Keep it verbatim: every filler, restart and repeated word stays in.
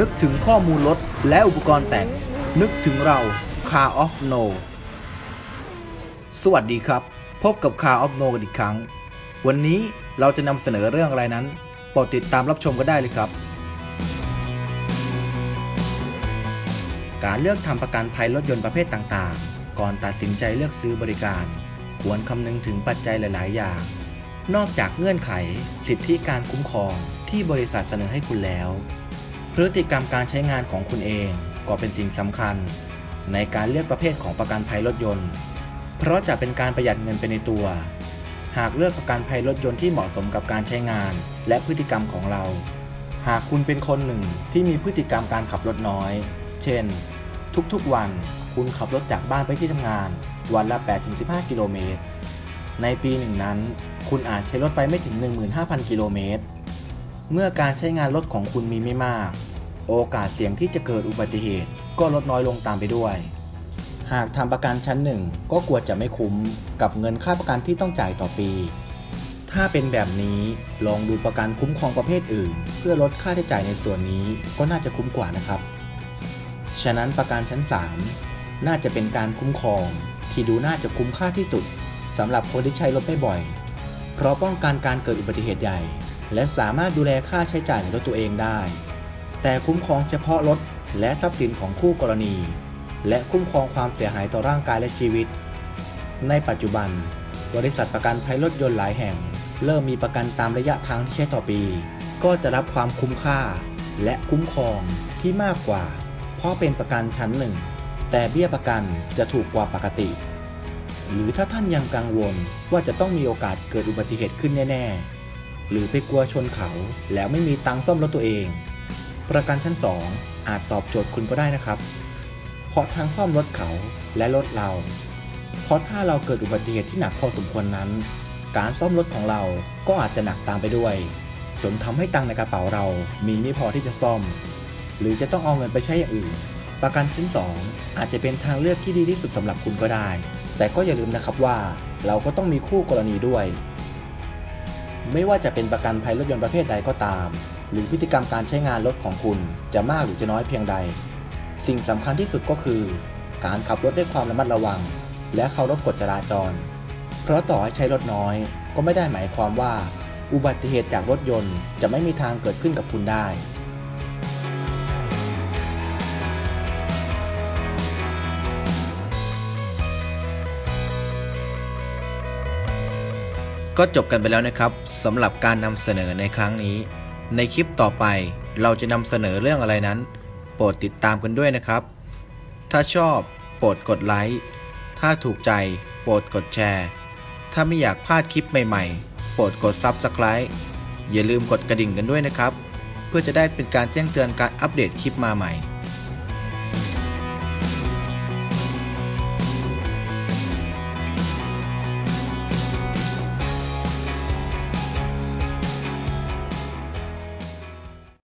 นึกถึงข้อมูลรถและอุปกรณ์แต่งนึกถึงเรา Car of Know สวัสดีครับพบกับ Car of Know กันอีกครั้งวันนี้เราจะนำเสนอเรื่องอะไรนั้นโปรดติดตามรับชมก็ได้เลยครับการเลือกทำประกันภัยรถยนต์ประเภทต่างๆก่อนตัดสินใจเลือกซื้อบริการควรคำนึงถึงปัจจัยหลายๆอย่างนอกจากเงื่อนไขสิทธิการคุ้มครองที่บริษัทเสนอให้คุณแล้วพฤติกรรมการใช้งานของคุณเองก็เป็นสิ่งสำคัญในการเลือกประเภทของประกันภัยรถยนต์เพราะจะเป็นการประหยัดเงินไปในตัวหากเลือกประกันภัยรถยนต์ที่เหมาะสมกับการใช้งานและพฤติกรรมของเราหากคุณเป็นคนหนึ่งที่มีพฤติกรรมการขับรถน้อยเช่นทุกๆวันคุณขับรถจากบ้านไปที่ทำงานวันละ แปดถึงสิบห้า กิโลเมตรในปีหนึ่งนั้นคุณอาจใช้รถไปไม่ถึง หนึ่งหมื่นห้าพัน กิโลเมตรเมื่อการใช้งานรถของคุณมีไม่มากโอกาสเสี่ยงที่จะเกิดอุบัติเหตุก็ลดน้อยลงตามไปด้วยหากทำประกันชั้นหนึ่งก็กลัวจะไม่คุ้มกับเงินค่าประกันที่ต้องจ่ายต่อปีถ้าเป็นแบบนี้ลองดูประกันคุ้มครองประเภทอื่นเพื่อลดค่าใช้จ่ายในส่วนนี้ก็น่าจะคุ้มกว่านะครับฉะนั้นประกันชั้นสามน่าจะเป็นการคุ้มครองที่ดูน่าจะคุ้มค่าที่สุดสำหรับคนที่ใช้รถไม่บ่อยเพราะป้องกันการเกิดอุบัติเหตุใหญ่และสามารถดูแลค่าใช้จ่ายในรถตัวเองได้แต่คุ้มครองเฉพาะรถและทรัพย์สินของคู่กรณีและคุ้มครองความเสียหายต่อร่างกายและชีวิตในปัจจุบันบริษัทประกันภัยรถยนต์หลายแห่งเริ่มมีประกันตามระยะทางที่ใช้ต่อปีก็จะรับความคุ้มค่าและคุ้มครองที่มากกว่าเพราะเป็นประกันชั้นหนึ่งแต่เบี้ยประกันจะถูกกว่าปกติหรือถ้าท่านยังกังวลว่าจะต้องมีโอกาสเกิดอุบัติเหตุขึ้นแน่ๆหรือไปกลัวชนเขาแล้วไม่มีตังค์ซ่อมรถตัวเองประกันชั้นสองอาจตอบโจทย์คุณก็ได้นะครับเพราะทางซ่อมรถเขาและรถเราเพราะถ้าเราเกิดอุบัติเหตุที่หนักพอสมควรนั้นการซ่อมรถของเราก็อาจจะหนักตามไปด้วยจนทำให้ตังค์ในกระเป๋าเรามีไม่พอที่จะซ่อมหรือจะต้องเอาเงินไปใช้อย่างอื่นประกันชั้นสองอาจจะเป็นทางเลือกที่ดีที่สุดสำหรับคุณก็ได้แต่ก็อย่าลืมนะครับว่าเราก็ต้องมีคู่กรณีด้วยไม่ว่าจะเป็นประกันภัยรถยนต์ประเภทใดก็ตามหรือพฤติกรรมการใช้งานรถของคุณจะมากหรือจะน้อยเพียงใดสิ่งสำคัญที่สุดก็คือการขับรถด้วยความระมัดระวังและเคารพกฎจราจรเพราะต่อให้ใช้รถน้อยก็ไม่ได้หมายความว่าอุบัติเหตุจากรถยนต์จะไม่มีทางเกิดขึ้นกับคุณได้ก็จบกันไปแล้วนะครับสำหรับการนำเสนอในครั้งนี้ในคลิปต่อไปเราจะนำเสนอเรื่องอะไรนั้นโปรดติดตามกันด้วยนะครับถ้าชอบโปรดกดไลค์ถ้าถูกใจโปรดกดแชร์ถ้าไม่อยากพลาดคลิปใหม่ๆโปรดกด Subscribe อย่าลืมกดกระดิ่งกันด้วยนะครับเพื่อจะได้เป็นการแจ้งเตือนการอัปเดตคลิปมาใหม่